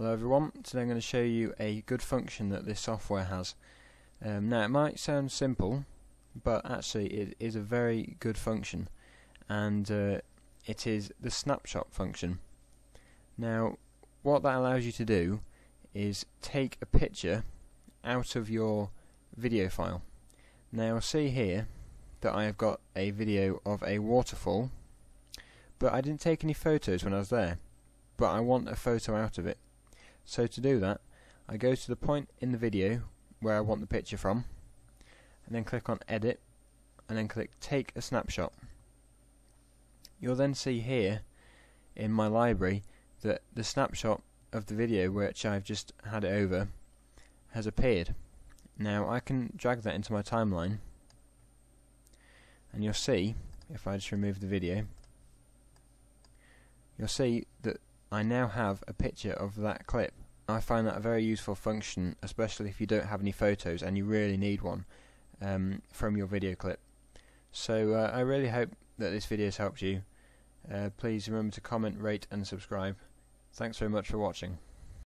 Hello everyone, today I'm going to show you a good function that this software has. Now it might sound simple, but actually it is a very good function, and it is the snapshot function. Now what that allows you to do is take a picture out of your video file. Now you'll see here that I have got a video of a waterfall, but I didn't take any photos when I was there, but I want a photo out of it. So to do that, I go to the point in the video where I want the picture from, and then click on Edit, and then click Take a Snapshot. You'll then see here in my library that the snapshot of the video which I've just had it over has appeared. Now I can drag that into my timeline, and you'll see, if I just remove the video, you'll see that I now have a picture of that clip. I find that a very useful function, especially if you don't have any photos and you really need one from your video clip. So I really hope that this video has helped you. Please remember to comment, rate and subscribe. Thanks very much for watching.